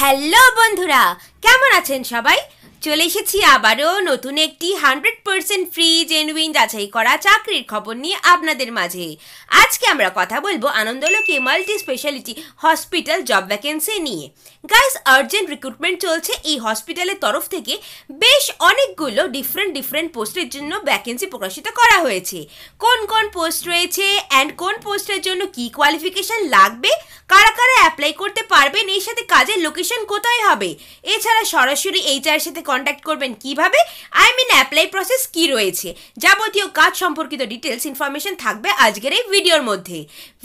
Hello বন্ধুরা, কেমন আছেন সবাই? চলে এসেছি আবারও নতুন একটি 100% ফ্রি জেনুইন যাচাই করা চাকরির খবর নিয়ে আপনাদের মাঝে। আজকে আমরা কথা বলবো Anandaloke multi speciality hospital job vacancy নিয়ে। গাইস, আর্জেন্ট রিক্রুটমেন্ট চলছে এই হসপিটালের তরফ থেকে। বেশ অনেকগুলো ডিফারেন্ট পোস্টের জন্য ভ্যাকেন্সি প্রকাশিত করা হয়েছে। কোন কোন পোস্ট রয়েছে অ্যান্ড কোন পোস্টের জন্য কি কোয়ালিফিকেশান লাগবে, কারা কারা অ্যাপ্লাই করতে পারবেন, এর সাথে কাজের লোকেশন কোথায় হবে, এছাড়া সরাসরি এইচআর সাথে কন্ট্যাক্ট করবেন কিভাবে, অ্যাপ্লাই প্রসেস কি রয়েছে, যাবতীয় কাজ সম্পর্কিত ডিটেলস ইনফরমেশন থাকবে আজকের এই ভিডিওর মধ্যে।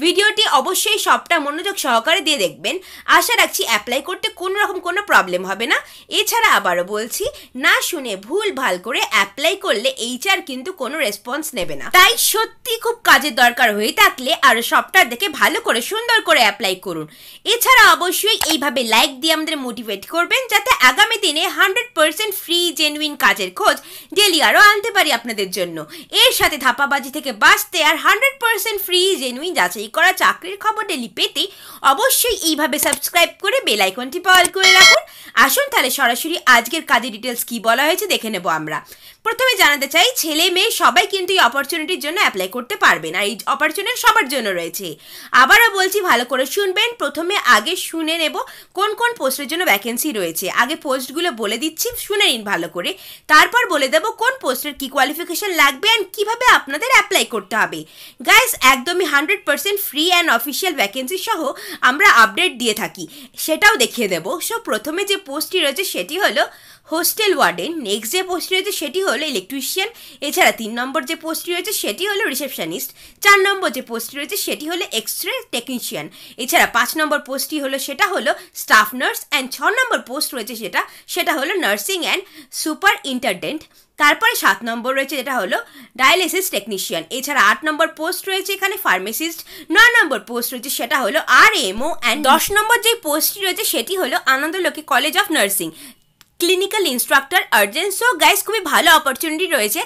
ভিডিওটি অবশ্যই সবটা মনোযোগ সহকারে দিয়ে দেখবেন। আশা রাখছি অ্যাপ্লাই করতে কোনো রকম কোনো প্রবলেম হবে না। এছাড়া আবারও বলছি, না শুনে ভুল ভাল করে অ্যাপ্লাই করলে এইচআর কিন্তু কোনো রেসপন্স নেবে না। তাই সত্যি খুব কাজের দরকার হয়ে থাকলে আরও সবটা দেখে ভালো করে সুন্দর করে অ্যাপ্লাই করুন। এছাড়া অবশ্যই এইভাবে লাইক দিয়ে আমাদের মোটিভেট করবেন যাতে আগামী দিনে 100% ফ্রি জেনুইন কাজের খোঁজ ডেলি আরো আনতে পারি আপনাদের জন্য। এর সাথে ধাপাবাজি থেকে বাঁচতে আর 100% ফ্রি জেনুইন যাচাই করা চাকরির খবর ডেলি পেতে অবশ্যই এইভাবে সাবস্ক্রাইব করে বেল আইকনটি অল করে রাখুন। আসুন তাহলে সরাসরি আজকের কাজের ডিটেলস কি বলা হয়েছে দেখে নেব। আমরা প্রথমে জানাতে চাই, ছেলে মেয়ে সবাই কিন্তু এই অপরচুনিটির জন্য অ্যাপ্লাই করতে পারবেন, আর এই অপরচুনিটি সবার জন্য রয়েছে। আবারও বলছি, ভালো করে শুনবেন। প্রথমে আগে শুনে নেব কোন কোন পোস্টের জন্য ভ্যাকেন্সি রয়েছে। আগে পোস্টগুলো বলে দিচ্ছি, শুনে নিন ভালো করে, তারপর বলে দেবো কোন পোস্টের কি কোয়ালিফিকেশন লাগবে অ্যান্ড কীভাবে আপনাদের অ্যাপ্লাই করতে হবে। গাইস, একদমই 100% ফ্রি অ্যান্ড অফিসিয়াল ভ্যাকেন্সি সহ আমরা আপডেট দিয়ে থাকি, সেটাও দেখিয়ে দেবো। সো প্রথমে যে পোস্টটি রয়েছে সেটি হলো হোস্টেল ওয়ার্ডেন, নেক্সট যে পোস্টটি রয়েছে সেটি হলো ইলেকট্রিশিয়ান, এছাড়া 3 নম্বর যে পোস্টটি রয়েছে সেটি হলো রিসেপশনিস্ট, 4 নম্বর যে পোস্টটি রয়েছে সেটি হলো এক্সরে টেকনিশিয়ান, এছাড়া 5 নম্বর পোস্টটি হলো সেটা হলো স্টাফ নার্স অ্যান্ড 6 নম্বর পোস্ট রয়েছে সেটা হলো নার্সিং অ্যান্ড সুপারিনটেনডেন্ট। তারপরে 7 নম্বর রয়েছে যেটা হলো ডায়ালিসিস টেকনিশিয়ান, এছাড়া 8 নম্বর পোস্ট রয়েছে এখানে ফার্মাসিস্ট, 9 নম্বর পোস্ট রয়েছে সেটা হলো আরএমও অ্যান্ড 10 নম্বর যে পোস্টটি রয়েছে সেটি হলো আনন্দলোকে college of nursing, clinical instructor urgent. So guys, খুবই ভালো অপরচুনিটি রয়েছে।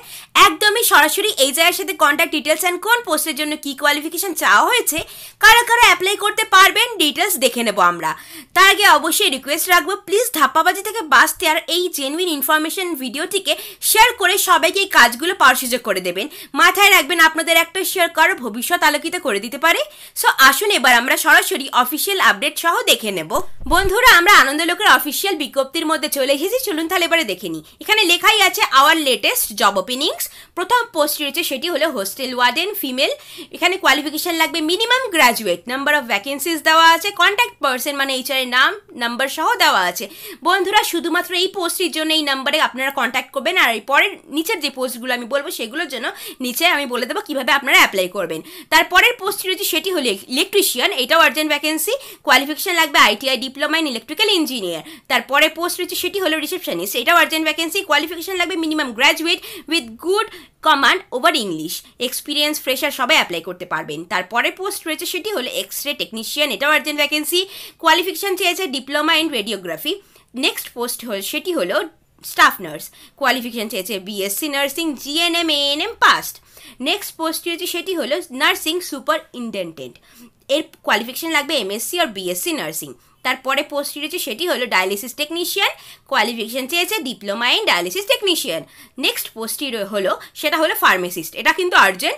একদমই সরাসরি এইচআর সাথে কন্ট্যাক্ট ডিটেলস অ্যান্ড কোন পোস্টের জন্য কী কোয়ালিফিকেশান চাওয়া হয়েছে, কারা কারা অ্যাপ্লাই করতে পারবেন ডিটেলস দেখে নেব আমরা। তার আগে অবশ্যই রিকোয়েস্ট রাখবো, প্লিজ ধাপ্পাবাজি থেকে বাঁচতে আর এই জেনুইন ইনফরমেশান ভিডিওটিকে শেয়ার করে সবাইকে এই কাজগুলো পাওয়ার সুযোগ করে দেবেন। মাথায় রাখবেন, আপনাদের একটা শেয়ার কারো ভবিষ্যৎ আলোকিত করে দিতে পারে। সো আসুন এবার আমরা সরাসরি অফিসিয়াল আপডেট সহ দেখে নেব। বন্ধুরা, আমরা আনন্দলোকের অফিসিয়াল বিজ্ঞপ্তির মধ্যে চলে এসেছি, চলুন তাহলে এবারে দেখে নিই। এখানে লেখাই আছে আওয়ার লেটেস্ট জব ওপেনিংস। প্রথম পোস্ট রয়েছে সেটি হলো হোস্টেল ওয়ার্ডেন ফিমেল, এখানে কোয়ালিফিকেশান লাগবে minimum graduate. Number of vacancies দেওয়া আছে, কন্ট্যাক্ট পার্সন মানে এইচআর এর নাম নাম্বার সহ দেওয়া আছে। বন্ধুরা, শুধুমাত্র এই পোস্টটির জন্য এই নাম্বারে আপনারা কন্ট্যাক্ট করবেন, আর এরপরের নিচের যে পোস্টগুলো আমি বলবো সেগুলোর জন্য নিচে আমি বলে দেবো কীভাবে আপনারা অ্যাপ্লাই করবেন। তারপরের পোস্টটি রয়েছে সেটি হলো ইলেকট্রিশিয়ান, এটাও আর্জেন্ট ভ্যাকেন্সি, কোয়ালিফিকেশান লাগবে ITI diploma in electrical engineer. তারপরে পোস্ট রয়েছে সেটি হলো রিসেপশনিস্ট, এটাও আর্জেন্ট ভ্যাকেন্সি, কোয়ালিফিকেশান লাগবে minimum graduate with good command over English, experience fresher সবাই অ্যাপ্লাই করতে পারবেন। তারপরে পোস্ট রয়েছে সেটি হলো এক্সরে টেকনিশিয়ান, এটাও আর্জেন্ট ভ্যাকেন্সি, কোয়ালিফিকেশান চেয়েছে diploma in radiography. Next post সেটি হলো স্টাফ নার্স, কোয়ালিফিকেশান চেয়েছে BSc nursing GNM ANM passed. Next post রয়েছে সেটি হলো নার্সিং সুপারিনটেনডেন্ট, এর কোয়ালিফিকেশান লাগবে এমএসসি আর বিএসসি নার্সিং। তারপরে পোস্টটি রয়েছে সেটি হলো ডায়ালিসিস টেকনিশিয়ান, কোয়ালিফিকেশান চেয়েছে diploma in dialysis technician. Next পোস্টটি হলো সেটা হলো ফার্মাসিস্ট, এটা কিন্তু আর্জেন্ট,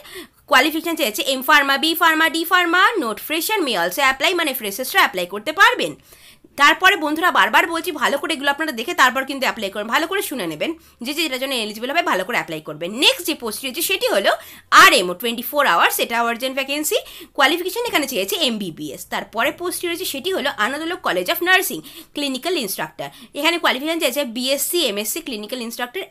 কোয়ালিফিকেশান চেয়েছে M pharma B pharma D pharma, note fresher may also apply, মানে ফ্রেশার্সরা অ্যাপ্লাই করতে পারবেন। তারপরে বন্ধুরা, বারবার বলছি ভালো করে এগুলো আপনারা দেখে তারপর কিন্তু অ্যাপ্লাই করবেন, ভালো করে শুনে নেবেন যে যেটার জন্য এলিজিবল হবে ভালো করে অ্যাপ্লাই করবেন। নেক্সট যে পোস্টটি রয়েছে সেটি হলো আরএমও 24 আওয়ার্স, এটা আর্জেন্ট ভ্যাকেন্সি, কোয়ালিফিকেশান এখানে চেয়েছে এমবিবিএস। তারপরে পোস্টটি রয়েছে সেটি হলো Anandalok college of nursing, clinical instructor, এখানে কোয়ালিফিকেশান চেয়েছে বিএসসি এমএসসি ক্লিনিক্যাল ইনস্ট্রাক্টর,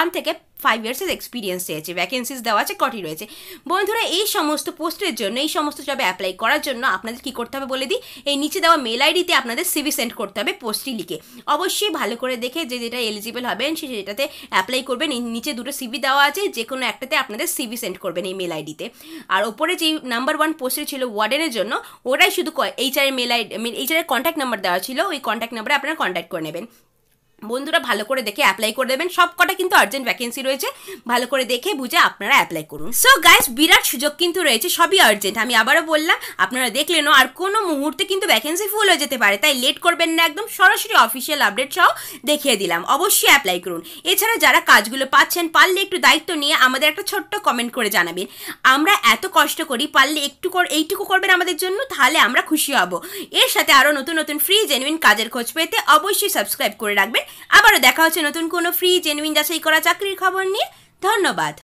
1 থেকে 5 ইয়ার্সের এক্সপিরিয়েন্স চেয়েছে। ভ্যাকেন্সিজ দেওয়া আছে কটি রয়েছে। বন্ধুরা, এই সমস্ত পোস্টের জন্য এই সমস্ত জবে অ্যাপ্লাই করার জন্য আপনাদের কী করতে হবে বলে দিই। এই নিচে দেওয়া মেল আইডিতে আপনাদের সিভি সেন্ড করতে হবে পোস্টটি লিখে, অবশ্যই ভালো করে দেখে যে যেটা এলিজিবল হবেন সে সেটাতে অ্যাপ্লাই করবেন। এই নিচে দুটো সিভি দেওয়া আছে, যে কোনো একটাতে আপনাদের সিভি সেন্ড করবেন এই মেল আইডিতে। আর ওপরে যেই নাম্বার 1 পোস্টে ছিল ওয়ার্ডেনের জন্য, ওটাই শুধু এইচআর এর মেল আইডি এইচআর এর কন্ট্যাক্ট নাম্বার দেওয়া ছিল, ওই কন্ট্যাক্ট নাম্বারে আপনারা কন্ট্যাক্ট করে নেবেন। বন্ধুরা ভালো করে দেখে অ্যাপ্লাই করে দেবেন সবকটা কিন্তু আর্জেন্ট ভ্যাকেন্সি রয়েছে ভালো করে দেখে বুঝে আপনারা অ্যাপ্লাই করুন সো গাইস বিরাট সুযোগ কিন্তু রয়েছে সবই আর্জেন্ট আমি আবারো বললাম আপনারা দেখলেন আর কোনো মুহূর্তে কিন্তু ভ্যাকেন্সি ফুল হয়ে যেতে পারে তাই লেট করবেন না একদম সরাসরি অফিশিয়াল আপডেট সহ দেখিয়ে দিলাম অবশ্যই অ্যাপ্লাই করুন এছাড়া যারা কাজগুলো পাচ্ছেন পারলে একটু দায়িত্ব নিয়ে আমাদের একটা ছোট্ট কমেন্ট করে জানাবেন আমরা এত কষ্ট করি পারলে একটু এইটুকু করবেন আমাদের জন্য তাহলে আমরা খুশি হব এর সাথে আরো নতুন নতুন ফ্রি জেনুইন কাজের খোঁজ পেতে অবশ্যই সাবস্ক্রাইব করে রাখবেন আবারও দেখা হচ্ছে নতুন কোনো ফ্রি জেনুইন যাচাই করা চাকরির খবর নিয়ে ধন্যবাদ।